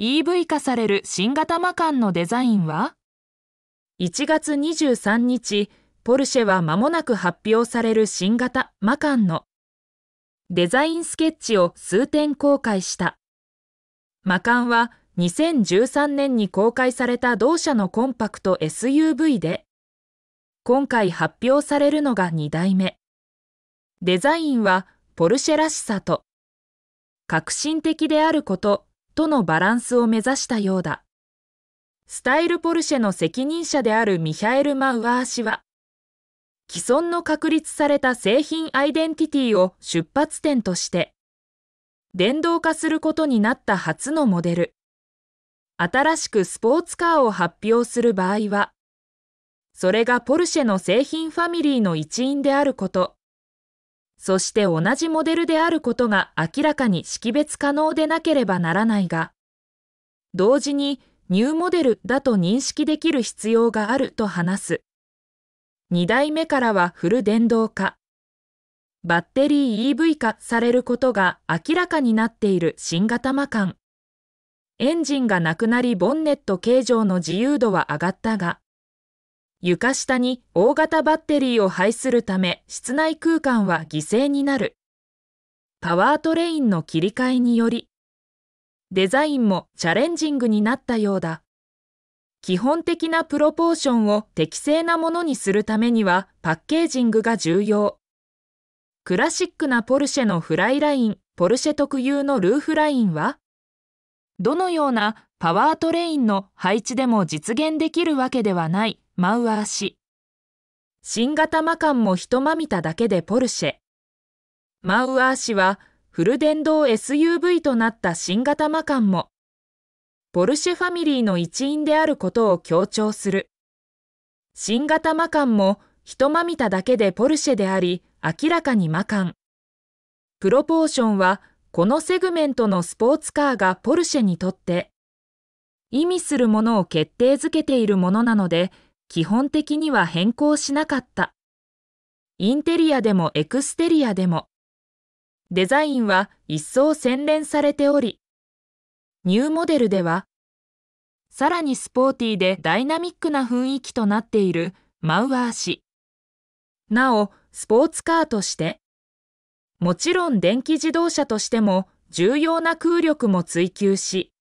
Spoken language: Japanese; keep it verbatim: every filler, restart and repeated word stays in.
イーブイ 化される新型マカンのデザインは？いちがつにじゅうさんにち、ポルシェは間もなく発表される新型マカンのデザインスケッチを数点公開した。マカンはにせんじゅうさんねんに公開された同社のコンパクト エスユーブイ で、今回発表されるのがにだいめ。デザインはポルシェらしさと革新的であることとのバランスを目指したようだ。スタイルポルシェの責任者であるミヒャエル・マウアー氏は、既存の確立された製品アイデンティティを出発点として、電動化することになった初のモデル。新しくスポーツカーを発表する場合は、それがポルシェの製品ファミリーの一員であること、そして同じモデルであることが明らかに識別可能でなければならないが、同時に、ニューモデルだと認識できる必要があると話す。にだいめからはフル電動化、バッテリー イーブイ 化されることが明らかになっている新型マカン。エンジンがなくなりボンネット形状の自由度は上がったが、床下に大型バッテリーを配するため室内空間は犠牲になる。パワートレインの切り替えにより、デザインもチャレンジングになったようだ。基本的なプロポーションを適正なものにするためにはパッケージングが重要。クラシックなポルシェのフライライン、ポルシェ特有のルーフラインは、どのようなパワートレインの配置でも実現できるわけではない、マウアー氏。新型マカンも人まみただけでポルシェ。マウアー氏は、フル電動 エスユーブイ となった新型マカンも、ポルシェファミリーの一員であることを強調する。新型マカンも人まみただけでポルシェであり、明らかにマカン。プロポーションは、このセグメントのスポーツカーがポルシェにとって、意味するものを決定づけているものなので、基本的には変更しなかった。インテリアでもエクステリアでも、デザインは一層洗練されており、ニューモデルでは、さらにスポーティーでダイナミックな雰囲気となっているマウアー氏。なお、スポーツカーとして、もちろん電気自動車としても重要な空力も追求し、